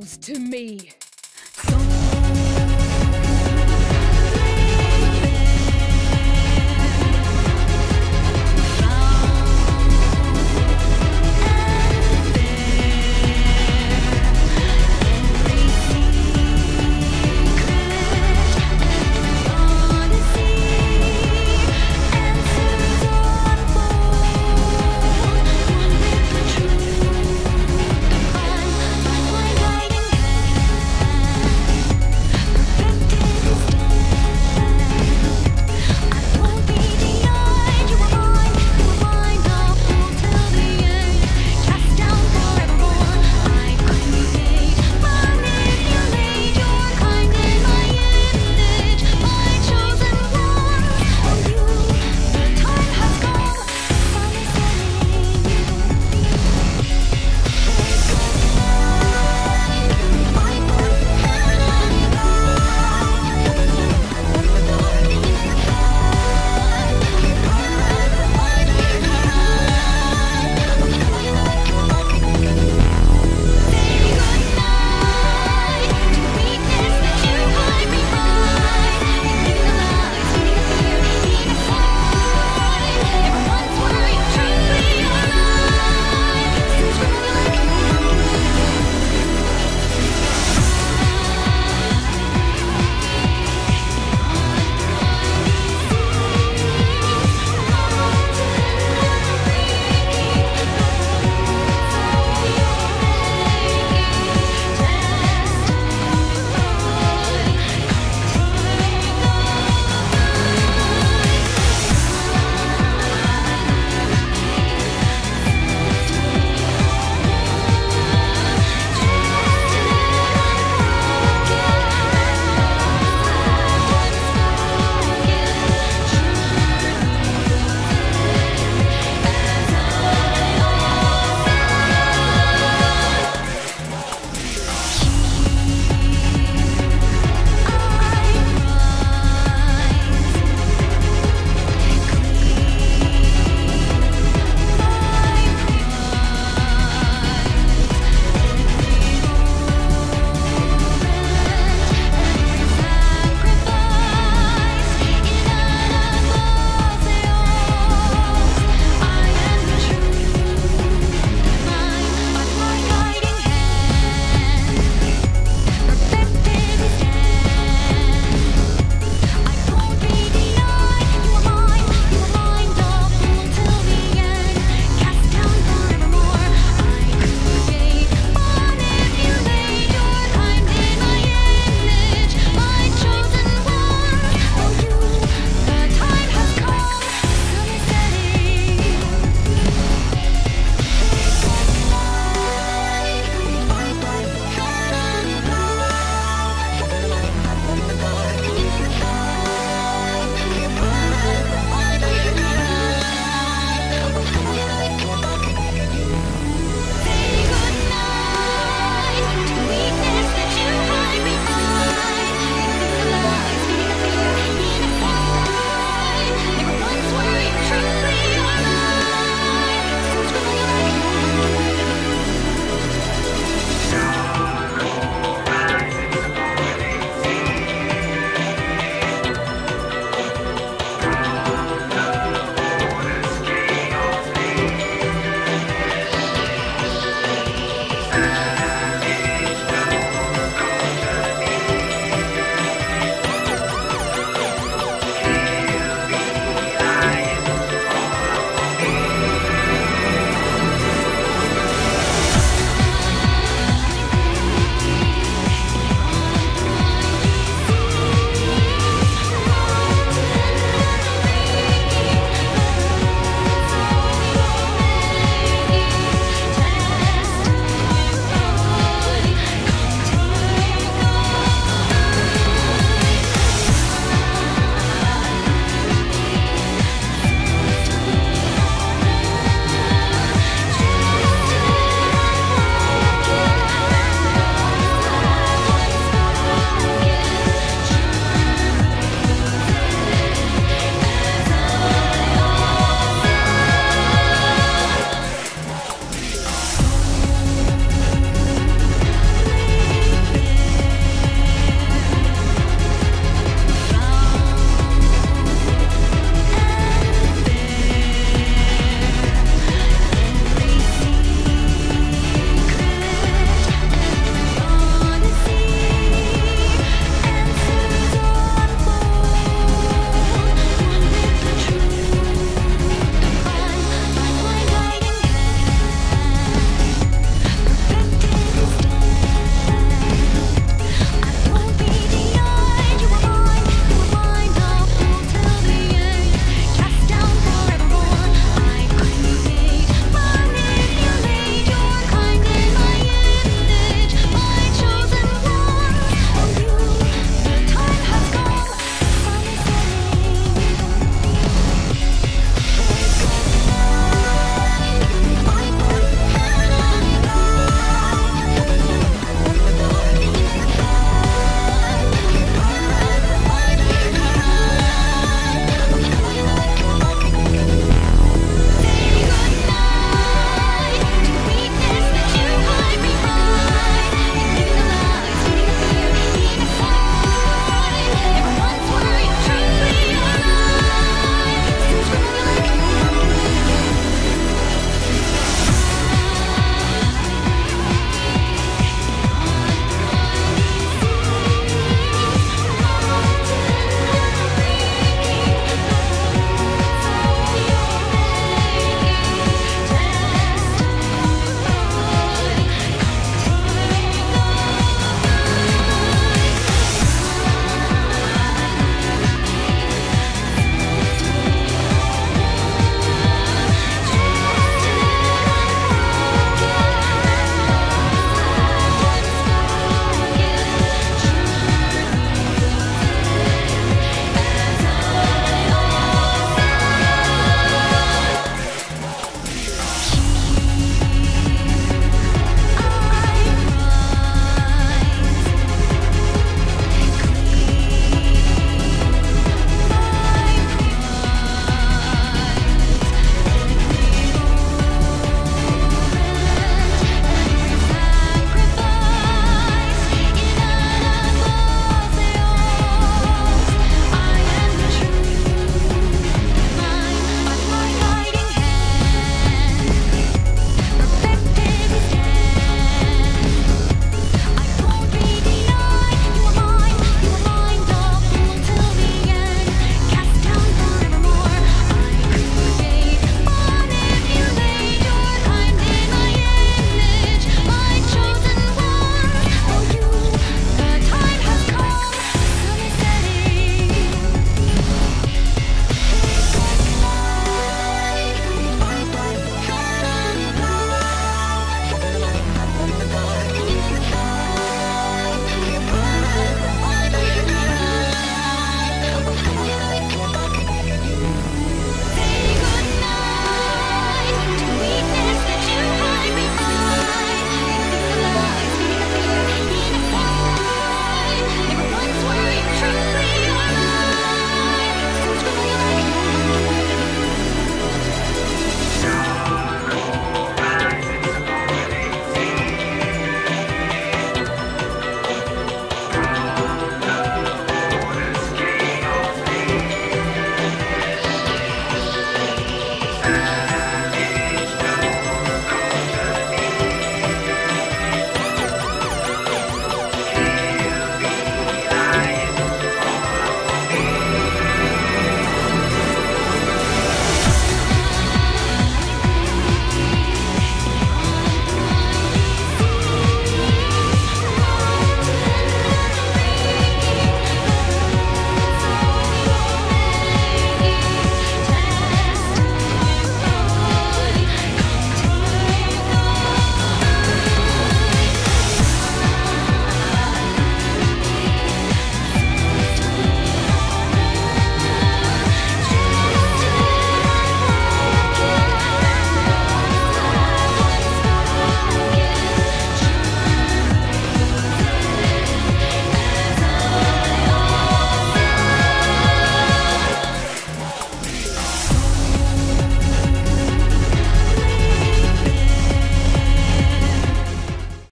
belongs to me.